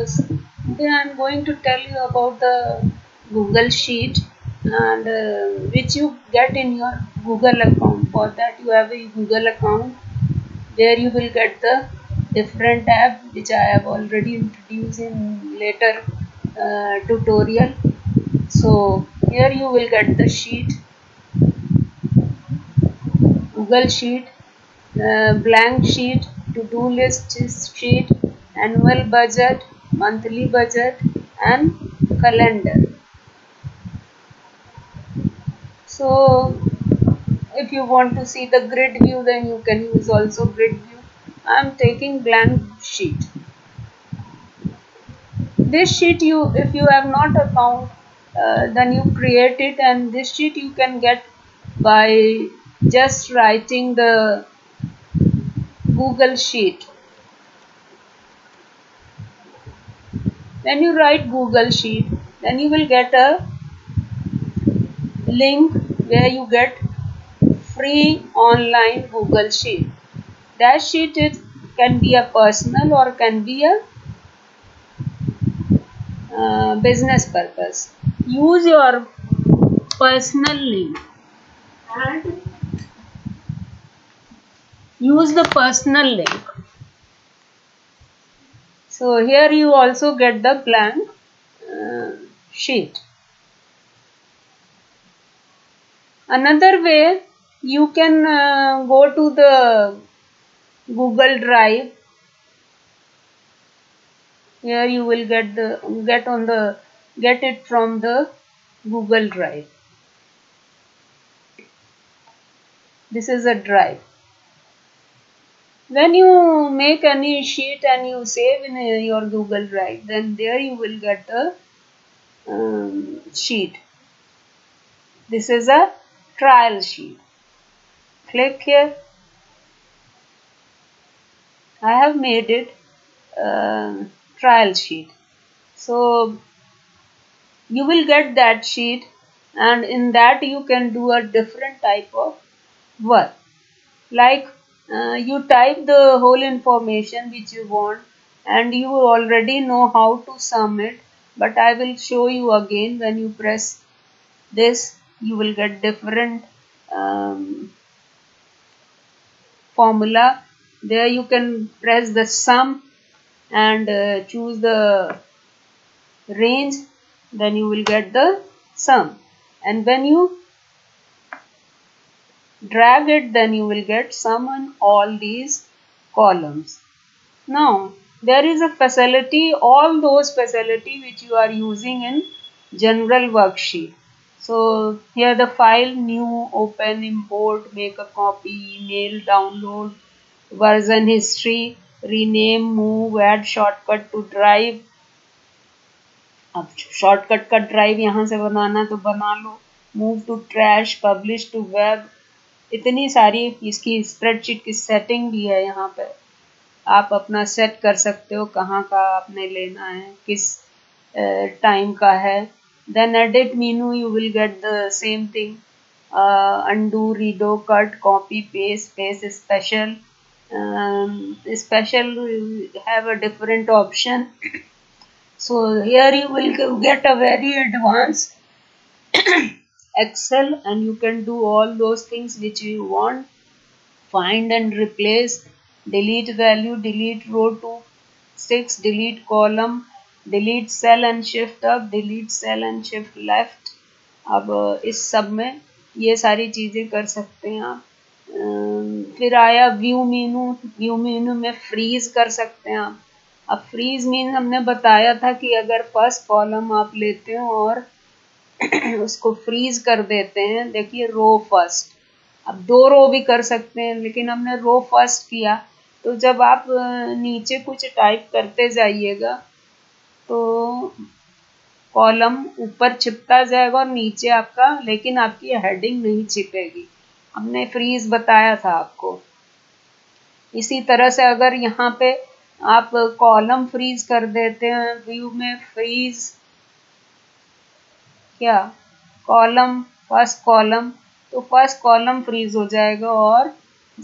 examples. Today I am going to tell you about the Google Sheet and which you get in your Google account. For that you have a Google account where you will get the different tab which I have already introduced in later tutorial. So here you will get the sheet, Google Sheet, blank sheet, to-do list sheet, annual budget, monthly budget and calendar. So if you want to see the grid view, then you can use also grid view. I am taking blank sheet. This sheet, if you have not account, then you create it, and this sheet you can get by just writing the Google Sheet. When you write Google Sheet, then you will get a link where you get free online Google Sheet. That sheet can be a personal or can be a business purpose. Use your personal link and use the personal link. So here you also get the blank sheet. Another way you can go to the Google Drive. Here you will get it from the Google Drive. This is a drive. When you make any sheet and you save in your Google Drive, then there you will get a sheet. This is a trial sheet. Click here. I have made it trial sheet. So you will get that sheet, and in that you can do a different type of work. Like you type the whole information which you want, and you already know how to sum it, but I will show you again. When you press this, you will get different formula. There you can press the sum and choose the range, then you will get the sum, and when you drag it, then you will get sum in all these columns. Now there is a facility, all those facility which you are using in general worksheet. So here the file, new, open, import, make a copy, email, download, version history, rename, move, add shortcut to drive. अब shortcut का drive यहाँ से बनाना तो बना लो, move to trash, publish to web. इतनी सारी इसकी spreadsheet की सेटिंग भी है, यहाँ पे आप अपना सेट कर सकते हो कहाँ का आपने लेना है, किस टाइम का है. Then edit menu, you will get the same thing, undo, redo, cut, copy, paste, paste special. Special have a different option. So here you will get a very advanced Excel, and you can do all those things which you want. Find and replace, delete value, delete row to 6, delete column, delete cell and shift up, delete cell and shift left. अब इस सब में ये सारी चीजें कर सकते हैं आप. फिर आया व्यू मेनू. व्यू मेनू में फ्रीज कर सकते हैं आप. अब फ्रीज मीन हमने बताया था कि अगर फर्स्ट कॉलम आप लेते हो और उसको फ्रीज कर देते हैं. देखिए रो फर्स्ट, अब दो रो भी कर सकते हैं, लेकिन हमने रो फर्स्ट किया. तो जब आप नीचे कुछ टाइप करते जाइएगा तो कॉलम ऊपर छिपता जाएगा और नीचे आपका, लेकिन आपकी हेडिंग नहीं छिपेगी. हमने फ्रीज बताया था आपको. इसी तरह से अगर यहाँ पे आप कॉलम फ्रीज कर देते हैं, व्यू में फ्रीज क्या कॉलम, फर्स्ट कॉलम, तो फर्स्ट कॉलम फ्रीज हो जाएगा और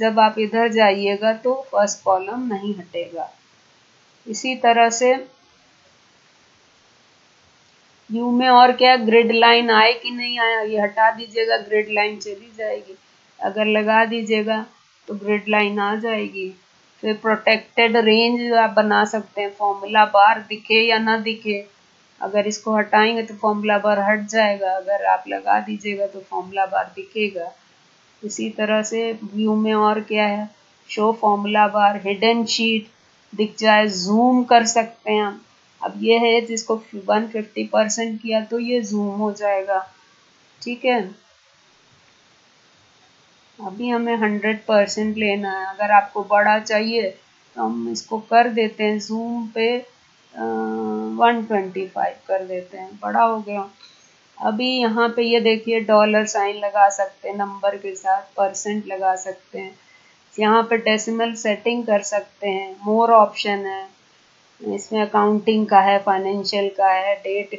जब आप इधर जाइएगा तो फर्स्ट कॉलम नहीं हटेगा. इसी तरह से यू में और क्या ग्रिड लाइन आए कि नहीं आया, ये हटा दीजिएगा ग्रिड लाइन चली जाएगी, अगर लगा दीजिएगा तो ग्रिड लाइन आ जाएगी। फिर प्रोटेक्टेड रेंज आप बना सकते हैं, फॉर्मूला बार दिखे या ना दिखे, अगर इसको हटाएंगे तो फॉर्मूला बार हट जाएगा, अगर आप लगा दीजिएगा तो फॉर्मूला बार दिखेगा। इसी तरह से व्यू में और क्या है, show formula bar, hidden sheet दिख जाए, जूम कर सकते हैं हम। अब ये है जिसको 150% किया तो ये जूम हो जाएगा, ठीक है। अभी हमें 100% लेना है, अगर आपको बड़ा चाहिए तो हम इसको कर देते हैं जूम पे 125 कर देते हैं, बड़ा हो गया। अभी यहाँ पे ये देखिए डॉलर साइन लगा सकते हैं नंबर के साथ, परसेंट लगा सकते हैं, यहाँ पे डेसिमल सेटिंग कर सकते हैं, मोर ऑप्शन है इसमें, अकाउंटिंग का है, फाइनेंशियल का है, डेट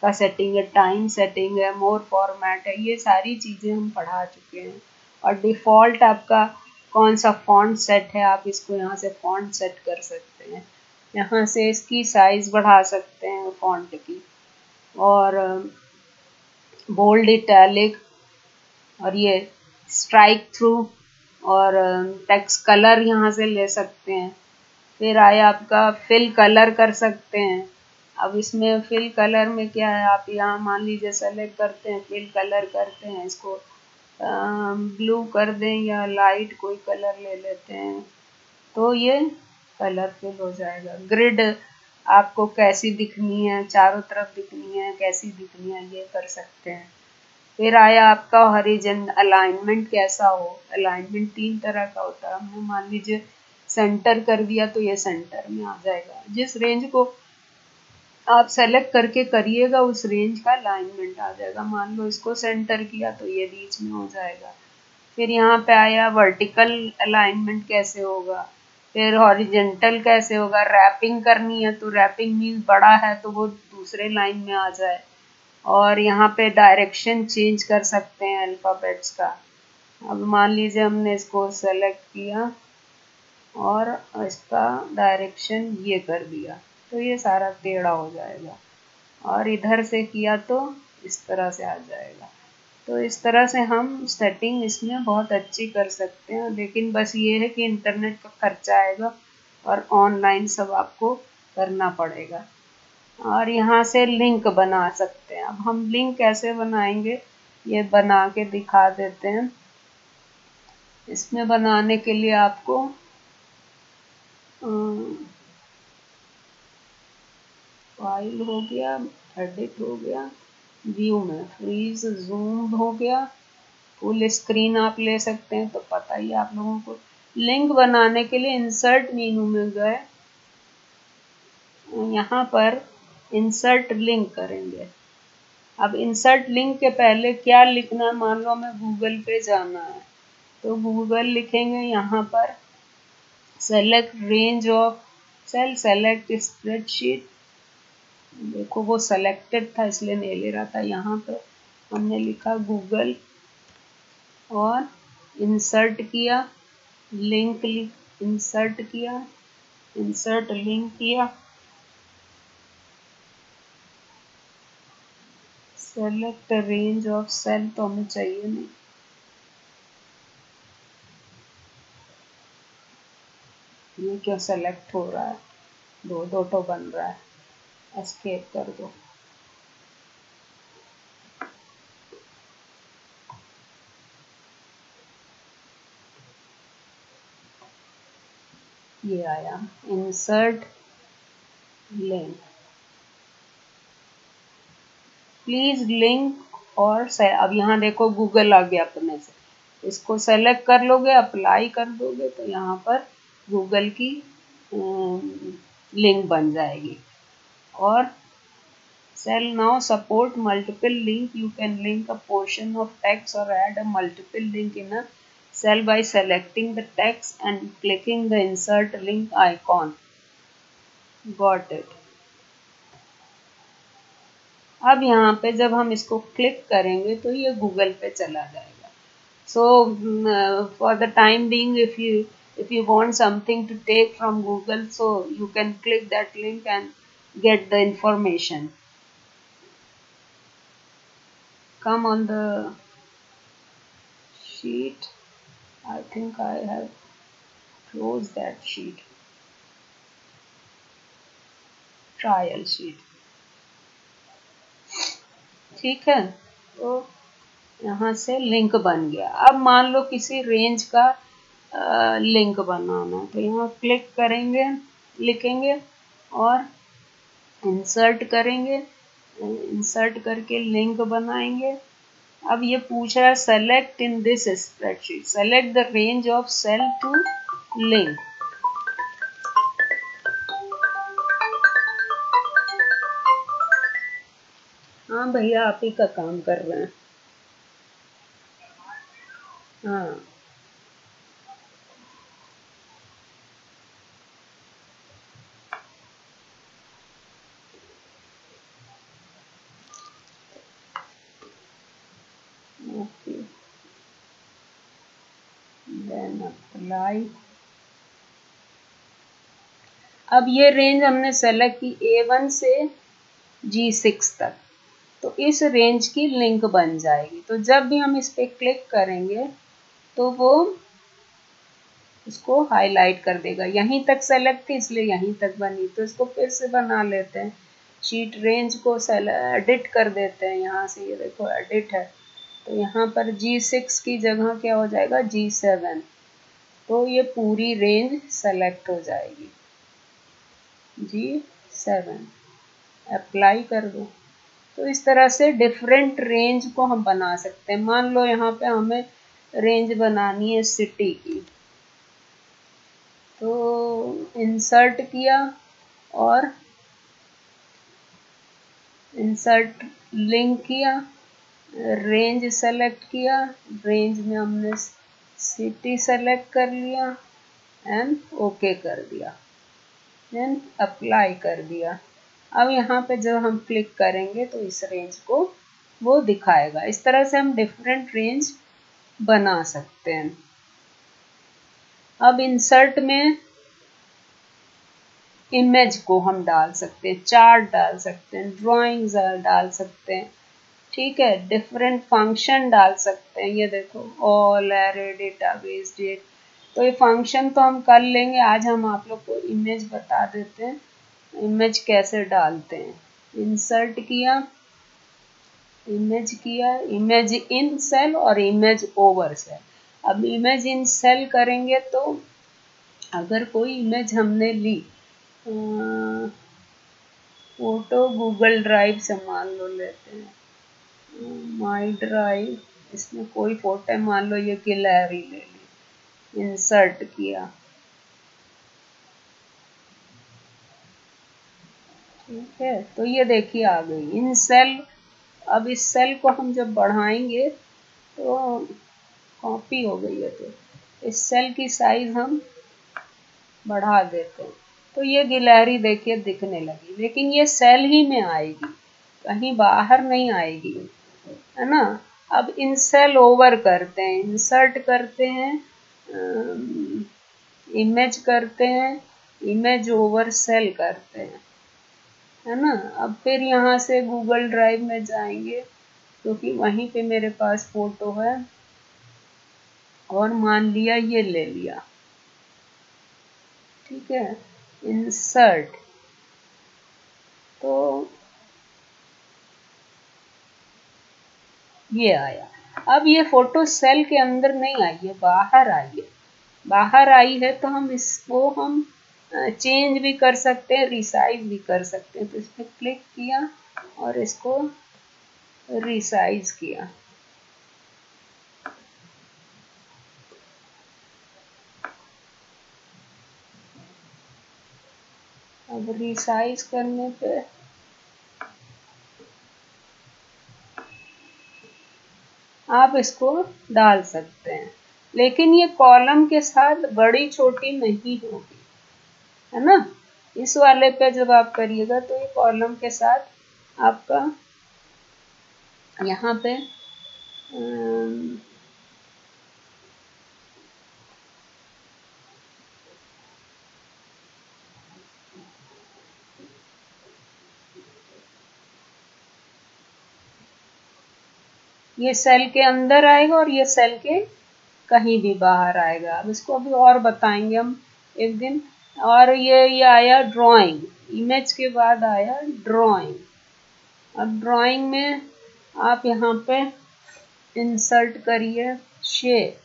का सेटिंग है, टाइम सेटिंग है, मोर फॉर्मेट है, ये सारी चीज़ें हम पढ़ा चुके हैं। और डिफ़ॉल्ट आपका कौन सा फॉन्ट सेट है, आप इसको यहाँ से फॉन्ट सेट कर सकते हैं, यहाँ से इसकी साइज़ बढ़ा सकते हैं फॉन्ट की, और बोल्ड, इटैलिक, और ये स्ट्राइक थ्रू, और टेक्स्ट कलर यहाँ से ले सकते हैं। फिर आया आपका फिल कलर कर सकते हैं। अब इसमें फिल कलर में क्या है, आप यहाँ मान लीजिए सेलेक्ट करते हैं, फिल कलर करते हैं, इसको ब्लू कर दें या लाइट कोई कलर ले लेते हैं तो ये कलरफुल हो जाएगा। ग्रिड आपको कैसी दिखनी है, चारों तरफ दिखनी है, कैसी दिखनी है, ये कर सकते हैं। फिर आया आपका हॉरिजॉन्टल अलाइनमेंट कैसा हो, अलाइनमेंट 3 तरह का होता है, हमने मान लीजिए सेंटर कर दिया तो ये सेंटर में आ जाएगा। जिस रेंज को आप सेलेक्ट करके करिएगा उस रेंज का अलाइनमेंट आ जाएगा, मान लो इसको सेंटर किया तो ये बीच में हो जाएगा। फिर यहाँ पे आया वर्टिकल अलाइनमेंट कैसे होगा, फिर हॉरिजॉन्टल कैसे होगा, रैपिंग करनी है तो रैपिंग मीन्स बड़ा है तो वो दूसरे लाइन में आ जाए, और यहाँ पे डायरेक्शन चेंज कर सकते हैं अल्फ़ाबेट्स का। अब मान लीजिए हमने इसको सेलेक्ट किया और इसका डायरेक्शन ये कर दिया तो ये सारा टेढ़ा हो जाएगा, और इधर से किया तो इस तरह से आ जाएगा। तो इस तरह से हम सेटिंग इसमें बहुत अच्छी कर सकते हैं, लेकिन बस ये है कि इंटरनेट का खर्चा आएगा और ऑनलाइन सब आपको करना पड़ेगा। और यहाँ से लिंक बना सकते हैं। अब हम लिंक कैसे बनाएंगे ये बना के दिखा देते हैं। इसमें बनाने के लिए आपको फाइल हो गया, एडिट हो गया, व्यू में फ्रीज, जूम हो गया, फुल स्क्रीन आप ले सकते हैं, तो पता ही आप लोगों को। लिंक बनाने के लिए इंसर्ट मेनू में गए, यहाँ पर इंसर्ट लिंक करेंगे। अब इंसर्ट लिंक के पहले क्या लिखना है, मान लो हमें गूगल पे जाना है तो गूगल लिखेंगे, यहाँ पर select range of cell, select spreadsheet, देखो वो सेलेक्टेड था इसलिए नहीं ले रहा था, यहाँ पर हमने लिखा गूगल और इंसर्ट किया लिंक, इंसर्ट किया, इंसर्ट लिंक किया, सेलेक्ट रेंज ऑफ सेल तो हमें चाहिए नहीं, ये क्यों सेलेक्ट हो रहा है, दो दो तो बन रहा है, एस्केप कर दो। ये आया इंसर्ट लिंक, प्लीज लिंक, और अब यहाँ देखो गूगल आ गया अपने से, इसको सेलेक्ट कर लोगे, अप्लाई कर दोगे तो यहाँ पर गूगल की लिंक बन जाएगी। और cell now support multiple link, you can link a portion of text और add a multiple link in a cell by selecting the text and clicking the insert link icon, got it. अब यहाँ पे जब हम इसको click करेंगे तो ये गूगल पे चला जाएगा। So for the time being if you want something to take from Google, so you can click that link and get the information. come on the sheet. I think I have closed that sheet, trial sheet. ठीक है, तो यहाँ से link बन गया। अब मान लो किसी रेंज का लिंक बनाना, तो यहाँ क्लिक करेंगे, लिखेंगे और इंसर्ट करेंगे, इंसर्ट करके लिंक बनाएंगे। अब ये पूछ रहा है select in this spreadsheet, select the range of cell to link. हाँ भैया, आप ही का काम कर रहे हैं। हाँ, Apply. अब ये रेंज हमने सेलेक्ट की A1 से G6 तक, तो इस रेंज की लिंक बन जाएगी। तो जब भी हम इस पे क्लिक करेंगे तो वो इसको हाईलाइट कर देगा। यहीं तक सेलेक्ट थी इसलिए यहीं तक बनी, तो इसको फिर से बना लेते हैं। शीट रेंज को एडिट कर देते हैं, यहाँ से ये देखो एडिट है, तो यहाँ पर G6 की जगह क्या हो जाएगा G7, तो ये पूरी रेंज सेलेक्ट हो जाएगी। G7 अप्लाई कर दो। तो इस तरह से डिफरेंट रेंज को हम बना सकते हैं। मान लो यहाँ पे हमें रेंज बनानी है सिटी की, तो इंसर्ट किया और इंसर्ट लिंक किया, रेंज सेलेक्ट किया, रेंज में हमने सिटी सेलेक्ट कर लिया एंड ओके कर दिया, देन अप्लाई कर दिया। अब यहाँ पे जब हम क्लिक करेंगे तो इस रेंज को वो दिखाएगा। इस तरह से हम डिफरेंट रेंज बना सकते हैं। अब इंसर्ट में इमेज को हम डाल सकते हैं, चार्ट डाल सकते हैं, ड्राइंग्स डाल सकते हैं, ठीक है, डिफरेंट फंक्शन डाल सकते हैं। ये देखो ऑल एरे डेटाबेस डेट, तो ये फंक्शन तो हम कर लेंगे। आज हम आप लोग को इमेज बता देते हैं, इमेज कैसे डालते हैं। इंसर्ट किया, इमेज किया, इमेज इन सेल और इमेज ओवर सेल। अब इमेज इन सेल करेंगे तो अगर कोई इमेज हमने ली, फोटो गूगल ड्राइव से मान लो लेते हैं, माई ड्राइव, इसमें कोई फोटो है, मान लो ये गैलरी ले ली, इंसर्ट किया, ठीक है, तो ये देखिए आ गई इन सेल। अब इस सेल को हम जब बढ़ाएंगे तो कॉपी हो गई है, तो इस सेल की साइज हम बढ़ा देते हैं, तो ये गैलरी देखिए दिखने लगी, लेकिन ये सेल ही में आएगी, कहीं बाहर नहीं आएगी, है ना। अब इन सेल ओवर करते हैं, इंसर्ट करते हैं, इमेज करते हैं, इमेज ओवर सेल करते हैं, है ना। अब फिर यहाँ से गूगल ड्राइव में जाएंगे क्योंकि वहीं पे मेरे पास फोटो है, और मान लिया ये ले लिया, ठीक है, इंसर्ट। तो ये आया। अब ये फोटो सेल के अंदर नहीं आई है, बाहर आई है। बाहर आई है तो हम इसको हम चेंज भी कर सकते हैं, रिसाइज भी कर सकते हैं। तो इस पर क्लिक किया और इसको रिसाइज किया, अब रिसाइज करने पे आप इसको डाल सकते हैं, लेकिन ये कॉलम के साथ बड़ी छोटी नहीं होगी, है ना। इस वाले पे जब आप करिएगा तो ये कॉलम के साथ आपका यहाँ पे ये सेल के अंदर आएगा और ये सेल के कहीं भी बाहर आएगा। अब इसको अभी और बताएंगे हम एक दिन। और ये आया ड्राइंग, इमेज के बाद आया ड्राइंग। अब ड्राइंग में आप यहाँ पे इंसर्ट करिए शेप।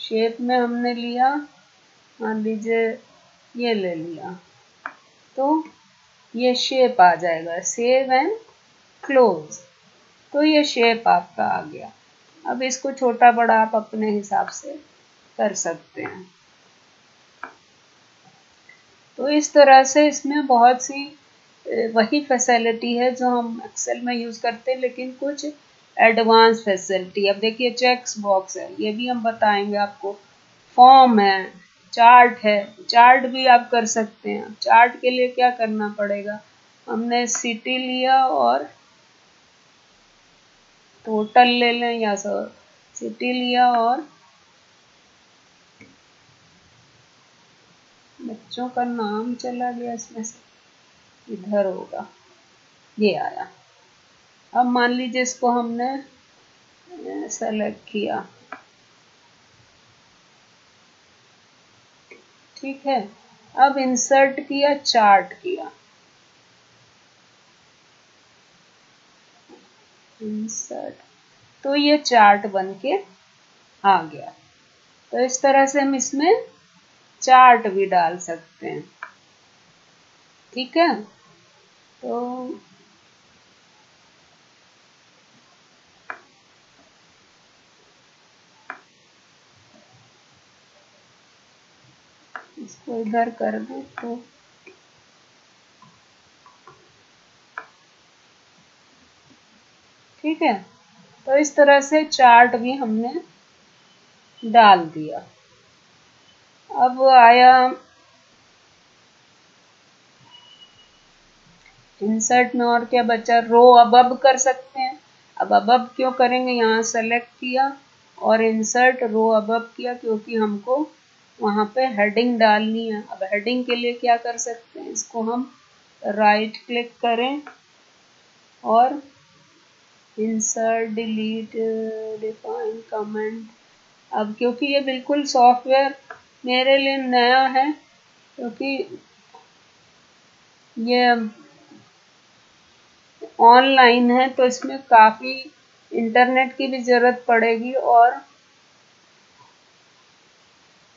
शेप में हमने लिया, मान लीजिए ये ले लिया, तो ये शेप आ जाएगा। सेव एंड क्लोज, तो ये शेप आपका आ गया। अब इसको छोटा बड़ा आप अपने हिसाब से कर सकते हैं। तो इस तरह से इसमें बहुत सी वही फैसिलिटी है जो हम एक्सेल में यूज़ करते हैं, लेकिन कुछ एडवांस फैसिलिटी। अब देखिए चेक्स बॉक्स है, ये भी हम बताएंगे आपको। फॉर्म है, चार्ट है, चार्ट भी आप कर सकते हैं। चार्ट के लिए क्या करना पड़ेगा, हमने सिटी लिया और टोटल ले लें, या सर सिटी लिया और बच्चों का नाम चला गया इसमें से, इधर होगा, ये आया। अब मान लीजिए इसको हमने सेलेक्ट किया, ठीक है। अब इंसर्ट किया, चार्ट किया, इंसर्ट, तो ये चार्ट बन के आ गया। तो इस तरह से हम इसमें चार्ट भी डाल सकते हैं, ठीक है। तो इसको इधर कर दो, तो ठीक है। तो इस तरह से चार्ट भी हमने डाल दिया। अब आया इंसर्ट में और क्या बचा, रो अबब कर सकते हैं। अब अबब क्यों करेंगे, यहाँ सेलेक्ट किया और इंसर्ट रो अबब किया, क्योंकि हमको वहाँ पे हेडिंग डालनी है। अब हेडिंग के लिए क्या कर सकते हैं, इसको हम राइट क्लिक करें और इंसर्ट, डिलीट, डिफाइन, कमेंट। अब क्योंकि ये बिल्कुल सॉफ्टवेयर मेरे लिए नया है, क्योंकि ये ऑनलाइन है, तो इसमें काफ़ी इंटरनेट की भी ज़रूरत पड़ेगी और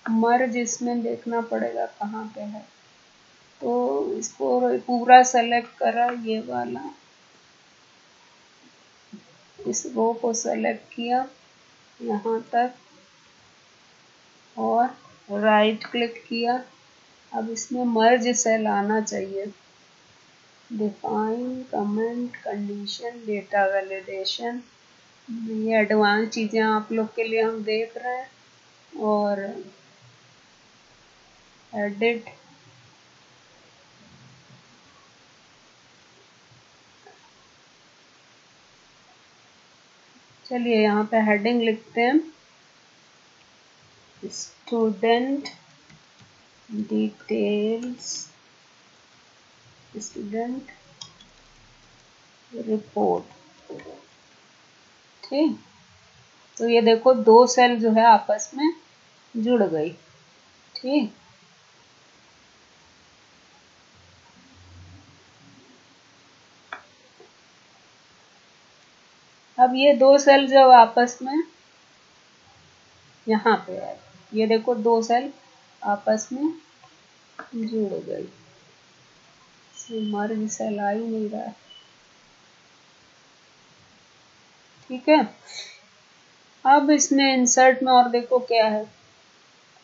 मर्ज इसमें देखना पड़ेगा कहाँ पे है। तो इसको पूरा सेलेक्ट करा, ये वाला, इस रो को सेलेक्ट किया यहाँ तक और राइट क्लिक किया। अब इसमें मर्ज सेल आना चाहिए, define, comment, condition, data validation, ये एडवांस चीज़ें आप लोग के लिए हम देख रहे हैं। और एडिट, चलिए यहाँ पे हेडिंग लिखते हैं, स्टूडेंट डिटेल्स, स्टूडेंट रिपोर्ट, ठीक। तो ये देखो दो सेल जो है आपस में जुड़ गई, ठीक। अब ये दो सेल जब आपस में यहाँ पे आए, ये देखो दो सेल आपस में जुड़ गई, मर्ज सेल आ ही नहीं रहा, ठीक है। अब इसमें इंसर्ट में और देखो क्या है,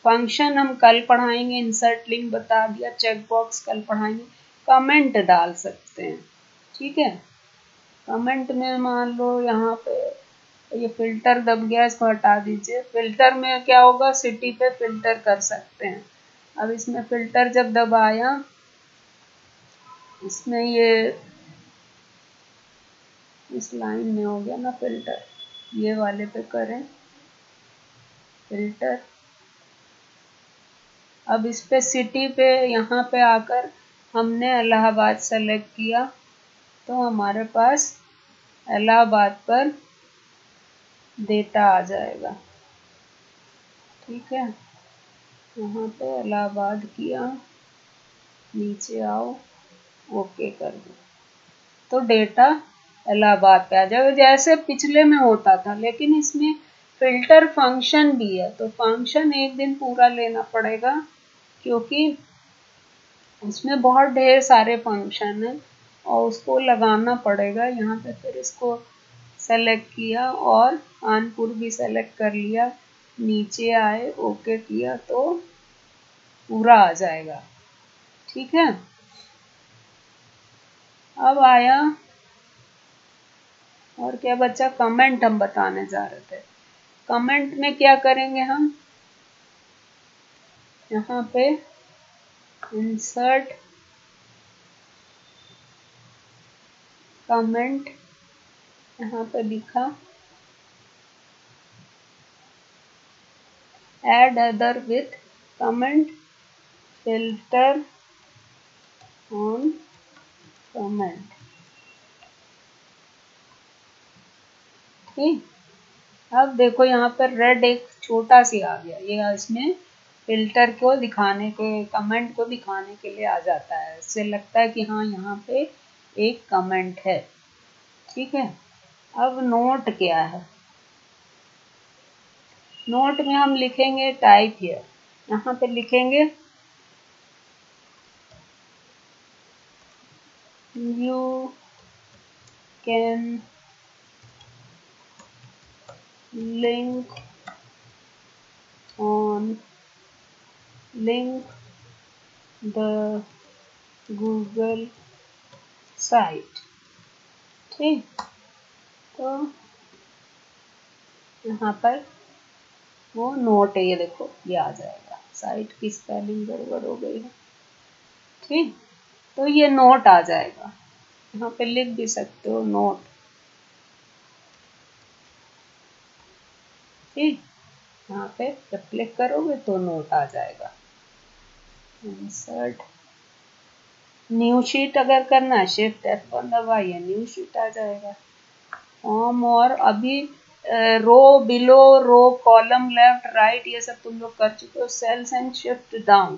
फंक्शन हम कल पढ़ाएंगे, इंसर्ट लिंक बता दिया, चेक बॉक्स कल पढ़ाएंगे। कमेंट डाल सकते हैं, ठीक है। कमेंट में मान लो यहाँ पे ये फिल्टर दब गया, इसको हटा दीजिए। फिल्टर में क्या होगा, सिटी पे फिल्टर कर सकते हैं। अब इसमें फिल्टर जब दबाया, इसमें ये इस लाइन में हो गया ना फिल्टर, ये वाले पे करें फिल्टर। अब इस पे सिटी पे यहाँ पे आकर हमने इलाहाबाद सेलेक्ट किया, तो हमारे पास इलाहाबाद पर डेटा आ जाएगा। ठीक है, यहाँ पे इलाहाबाद किया, नीचे आओ, ओके कर दो, तो डेटा इलाहाबाद पे आ जाएगा जैसे पिछले में होता था। लेकिन इसमें फिल्टर फंक्शन भी है, तो फंक्शन एक दिन पूरा लेना पड़ेगा क्योंकि उसमें बहुत ढेर सारे फंक्शन हैं और उसको लगाना पड़ेगा। यहाँ पे फिर इसको सेलेक्ट किया और कानपुर भी सेलेक्ट कर लिया, नीचे आए, ओके किया, तो पूरा आ जाएगा। ठीक है, अब आया और क्या बच्चा, कमेंट हम बताने जा रहे थे। कमेंट में क्या करेंगे हम, यहाँ पे इंसर्ट कमेंट, यहाँ पे लिखा add other with comment, filter on comment. ठीक, अब देखो यहाँ पर रेड एक छोटा सी आ गया, ये इसमें फिल्टर को दिखाने के, कमेंट को दिखाने के लिए आ जाता है, इससे लगता है कि हाँ यहाँ पे एक कमेंट है। ठीक है, अब नोट क्या है, नोट में हम लिखेंगे टाइप हियर, यहाँ पे लिखेंगे you can link on link the Google site। ठीक, तो यहाँ पर वो नोट है, ये देखो ये आ जाएगा, साइट की स्पेलिंग गड़बड़ हो गई है। ठीक, तो ये नोट आ जाएगा, यहाँ पे लिख भी सकते हो नोट। ठीक, यहाँ पे जब क्लिक करोगे तो नोट आ जाएगा। इंसर्ट न्यू शीट अगर करना है, शिफ्ट F1 दबाइए, न्यू शीट आ जाएगा। फॉर्म, और अभी row, below, row, column, left, right, ये सब तुम लोग कर चुके हो। Cells and shift down,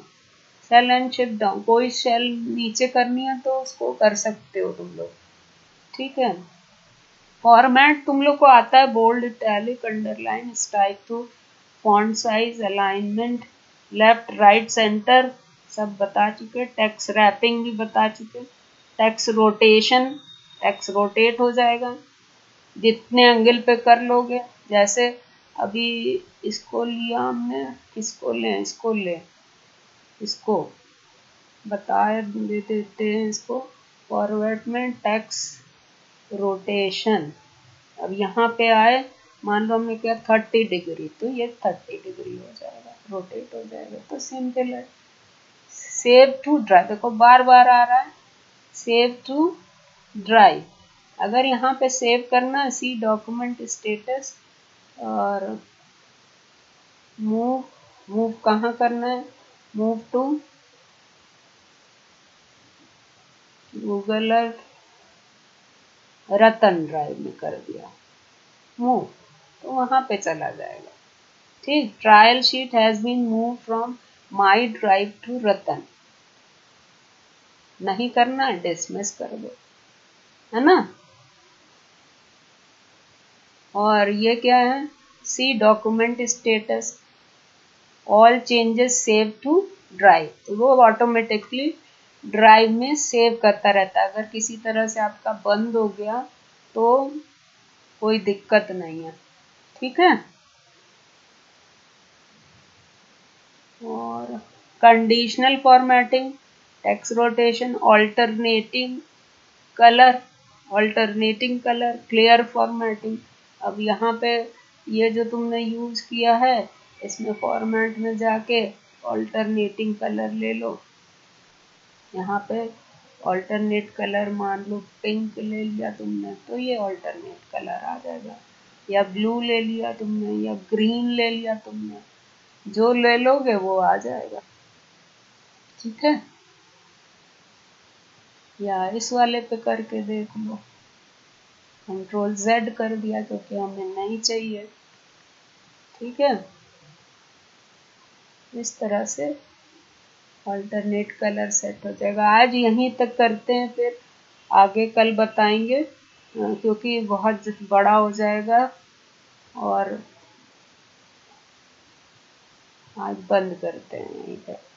cell and shift down, कोई सेल नीचे करनी है तो उसको कर सकते हो तुम लोग। ठीक है, फॉर्मेट तुम लोग को आता है, bold, italic, underline, strike through, font size, alignment, left, right, centre, सब बता चुके। टैक्स रैपिंग भी बता चुके। टैक्स रोटेशन, टैक्स रोटेट हो जाएगा जितने एंगल पे कर लोगे। जैसे अभी इसको लिया हमने, किसको लें, इसको लें, इसको बताए दे देते हैं इसको, फॉरवर्ड में टैक्स रोटेशन। अब यहाँ पे आए, मान लो हमने क्या 30 डिग्री, तो ये 30 डिग्री हो जाएगा, रोटेट हो जाएगा, तो सिंपल है। सेव टू ड्राइव, देखो बार बार आ रहा है सेव टू ड्राइव। अगर यहाँ पे सेव करना है, सी डॉक्यूमेंट स्टेटस, और मूव, मूव कहाँ करना है, move to Google Ratan drive में कर दिया मूव, तो वहाँ पे चला जाएगा। ठीक, trial sheet has been move from my drive to Ratan, नहीं करना, डिसमिस कर दो, है ना। और ये क्या है, see document status, all changes save to drive, तो वो ऑटोमेटिकली ड्राइव में सेव करता रहता है। अगर किसी तरह से आपका बंद हो गया तो कोई दिक्कत नहीं है। ठीक है, और conditional formatting, text rotation, alternating colour, alternating colour, clear formatting. अब यहाँ पे ये जो तुमने यूज किया है, इसमें फॉर्मेट में जाके ऑल्टरनेटिंग कलर ले लो, यहाँ पे ऑल्टरनेट कलर मान लो पिंक ले लिया तुमने, तो ये ऑल्टरनेट कलर आ जाएगा, या ब्लू ले लिया तुमने, या ग्रीन ले लिया तुमने, जो ले लोगे वो आ जाएगा। ठीक है, या इस वाले पे करके देख लो, कंट्रोल Z कर दिया क्योंकि हमें नहीं चाहिए। ठीक है, इस तरह से अल्टरनेट कलर सेट हो जाएगा। आज यहीं तक करते हैं, फिर आगे कल बताएंगे क्योंकि बहुत बड़ा हो जाएगा, और आज बंद करते हैं इधर।